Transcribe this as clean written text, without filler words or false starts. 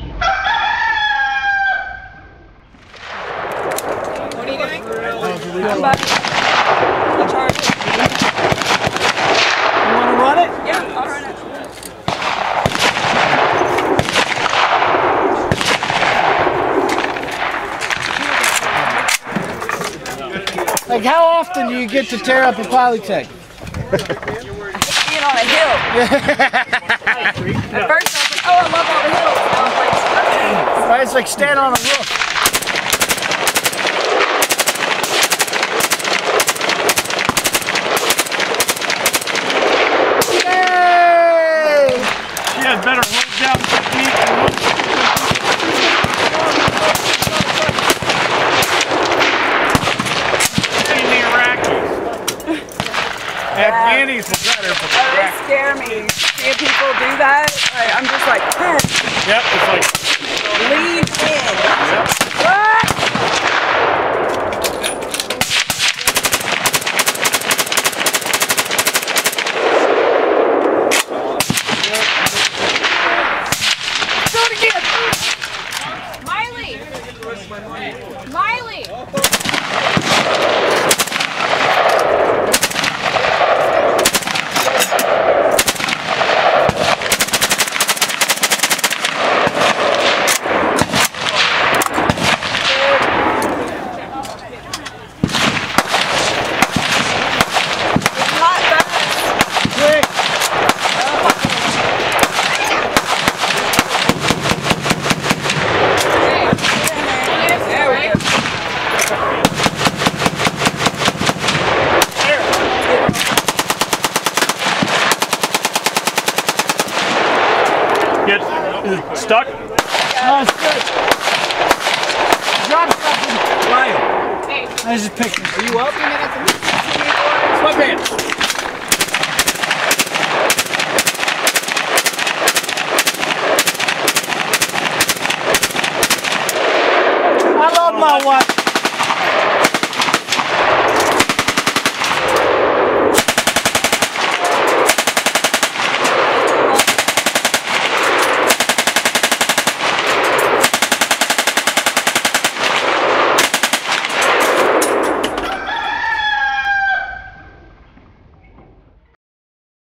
What are you doing? I'm back. I'll charge it. You want to run it? Yeah, I'll run it. Like, how often do you get to tear up a Polytech? Being on a hill. At first I was like, oh, I love all the hills. Now I'm like, oh. Right, it's like stand on a roof. Stuck? Yeah. Drop something. Ryan. Hey. I just picked it. Are you up? Sweatpants. I love my watch.